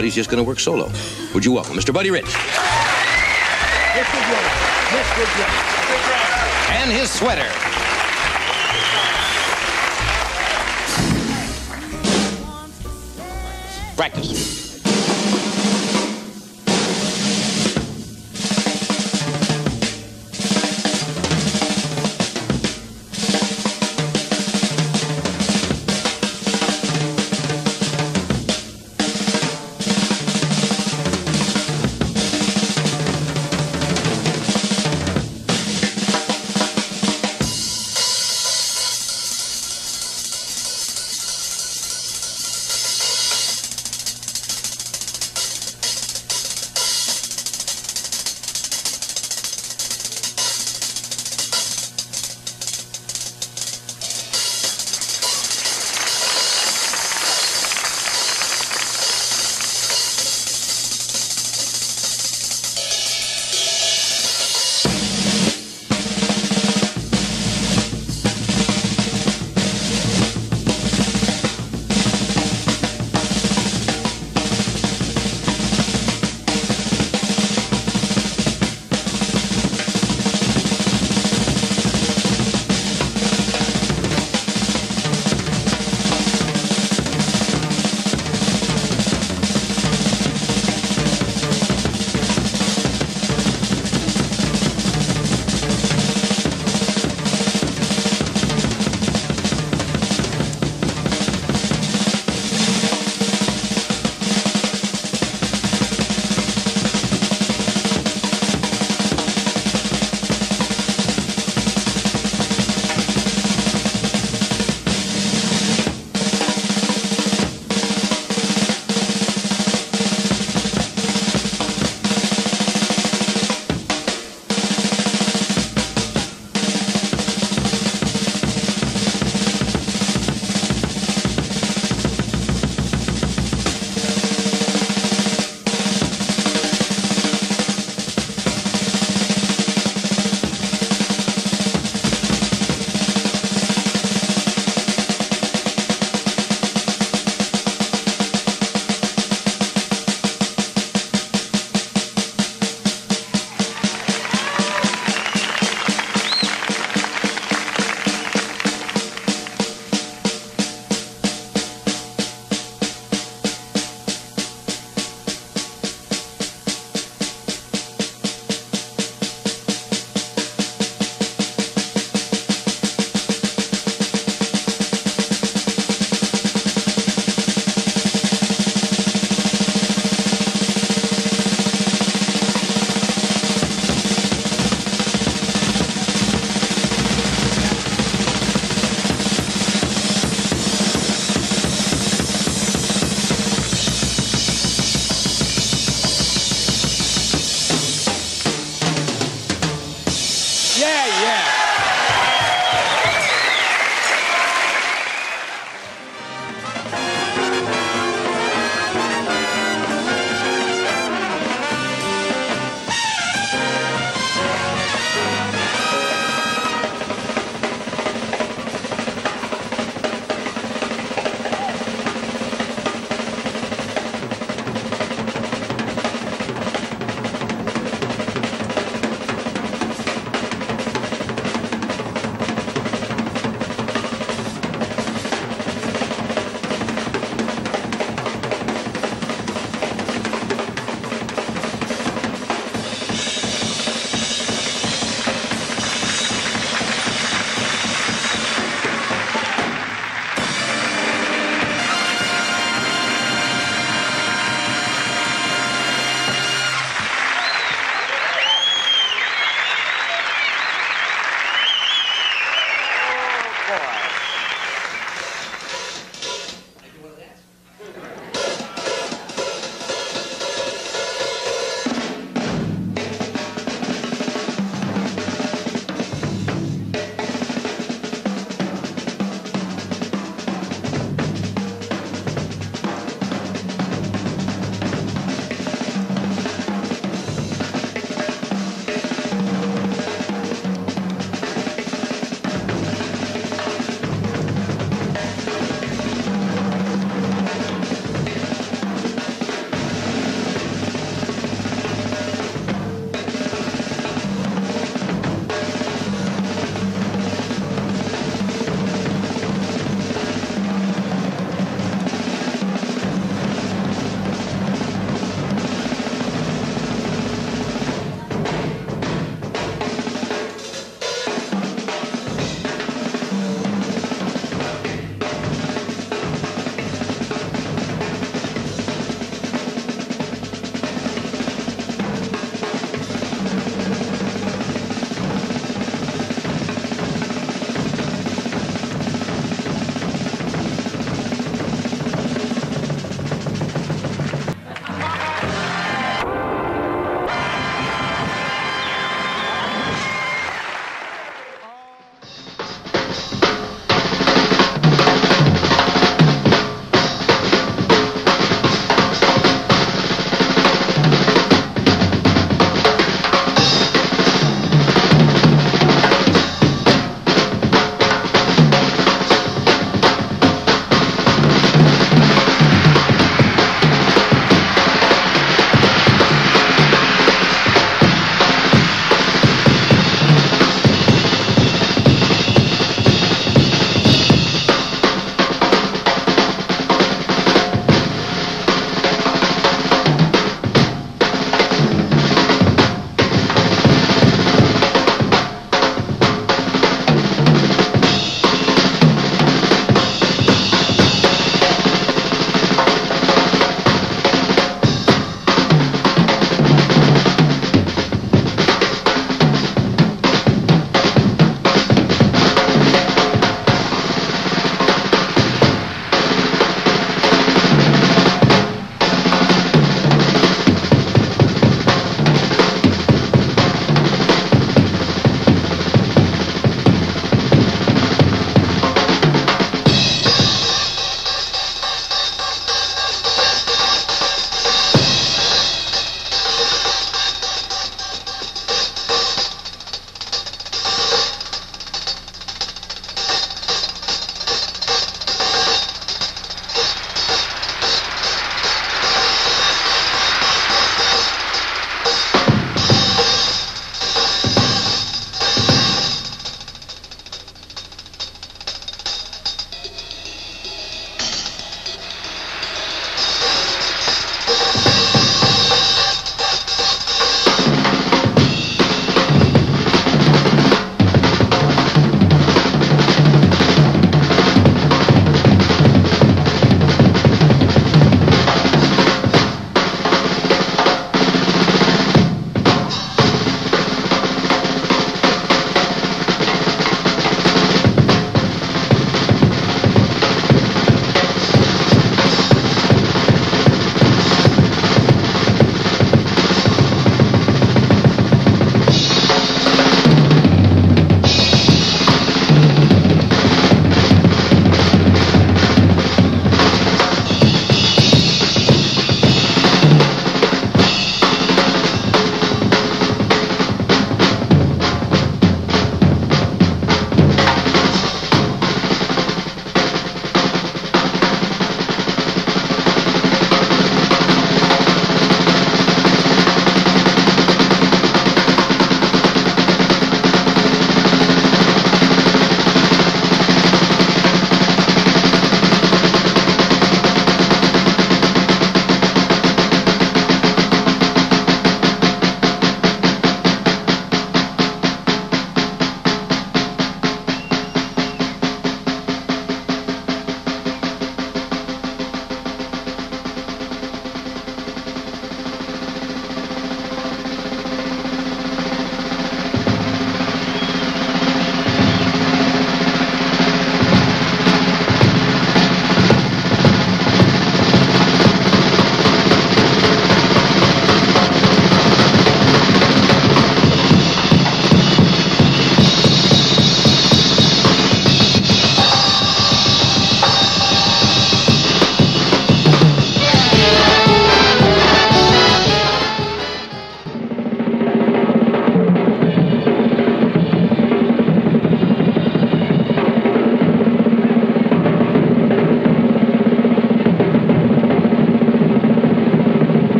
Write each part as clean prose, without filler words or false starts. Buddy's just going to work solo. Would you welcome Mr. Buddy Rich? And his sweater. Practice.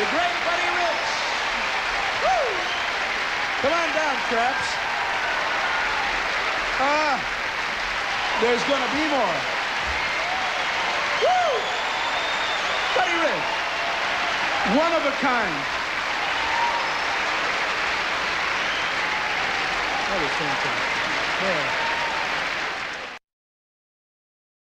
the great Buddy Rich. Woo! Come on down, Traps. There's going to be more. Woo! Buddy Rich, one of a kind. That was fantastic. Yeah.